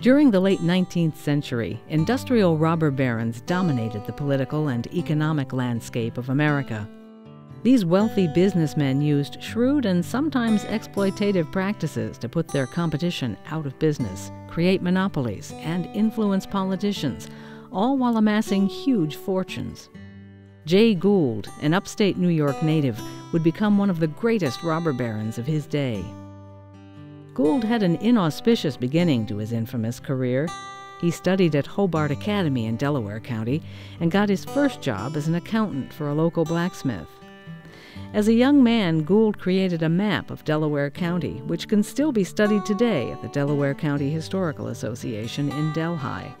During the late 19th century, industrial robber barons dominated the political and economic landscape of America. These wealthy businessmen used shrewd and sometimes exploitative practices to put their competition out of business, create monopolies, and influence politicians, all while amassing huge fortunes. Jay Gould, an upstate New York native, would become one of the greatest robber barons of his day. Gould had an inauspicious beginning to his infamous career. He studied at Hobart Academy in Delaware County and got his first job as an accountant for a local blacksmith. As a young man, Gould created a map of Delaware County, which can still be studied today at the Delaware County Historical Association in Delhi.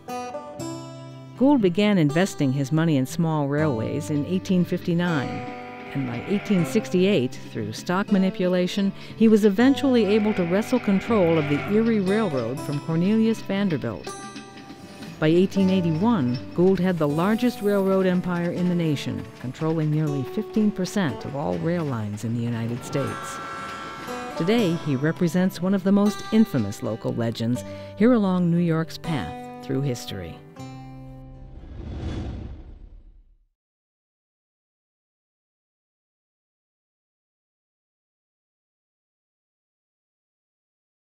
Gould began investing his money in small railways in 1859, and by 1868, through stock manipulation, he was eventually able to wrestle control of the Erie Railroad from Cornelius Vanderbilt. By 1881, Gould had the largest railroad empire in the nation, controlling nearly 15% of all rail lines in the United States. Today, he represents one of the most infamous local legends here along New York's path through history.